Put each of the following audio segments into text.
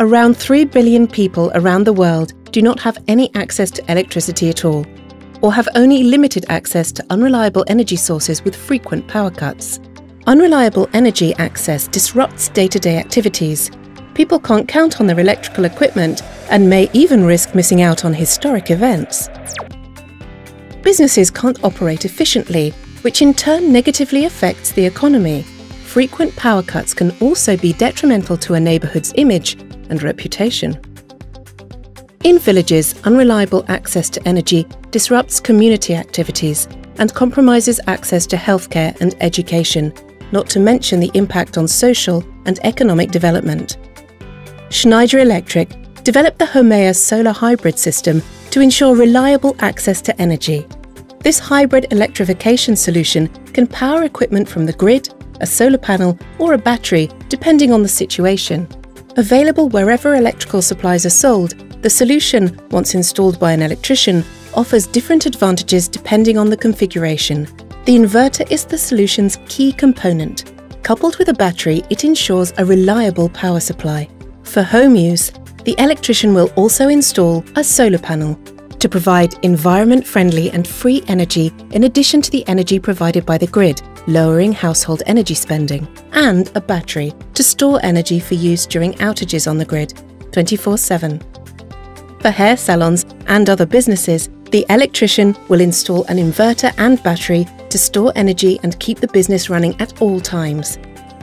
Around 3 billion people around the world do not have any access to electricity at all, or have only limited access to unreliable energy sources with frequent power cuts. Unreliable energy access disrupts day-to-day activities. People can't count on their electrical equipment and may even risk missing out on historic events. Businesses can't operate efficiently, which in turn negatively affects the economy. Frequent power cuts can also be detrimental to a neighbourhood's image and reputation. In villages, unreliable access to energy disrupts community activities and compromises access to healthcare and education, not to mention the impact on social and economic development. Schneider Electric developed the Homaya Solar Hybrid System to ensure reliable access to energy. This hybrid electrification solution can power equipment from the grid, a solar panel, or a battery, depending on the situation. Available wherever electrical supplies are sold, the solution, once installed by an electrician, offers different advantages depending on the configuration. The inverter is the solution's key component. Coupled with a battery, it ensures a reliable power supply. For home use, the electrician will also install a solar panel to provide environment-friendly and free energy in addition to the energy provided by the grid, lowering household energy spending, and a battery to store energy for use during outages on the grid, 24/7. For hair salons and other businesses, the electrician will install an inverter and battery to store energy and keep the business running at all times.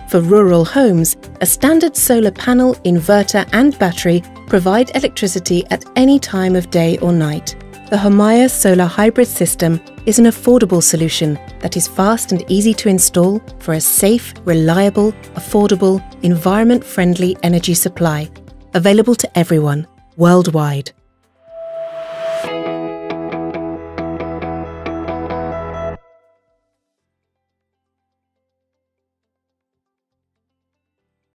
For rural homes, a standard solar panel, inverter and battery provide electricity at any time of day or night. The Homaya Solar Hybrid System is an affordable solution that is fast and easy to install for a safe, reliable, affordable, environment-friendly energy supply, available to everyone worldwide.